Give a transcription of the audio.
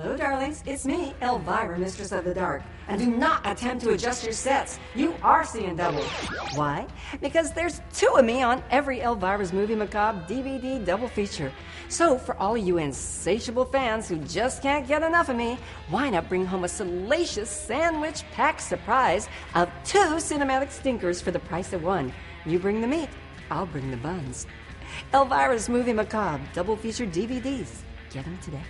Hello, darlings. It's me, Elvira, Mistress of the Dark. And do not attempt to adjust your sets. You are seeing double. Why? Because there's two of me on every Elvira's Movie Macabre DVD double feature. So for all you insatiable fans who just can't get enough of me, why not bring home a salacious sandwich-packed surprise of two cinematic stinkers for the price of one? You bring the meat, I'll bring the buns. Elvira's Movie Macabre double feature DVDs. Get them today.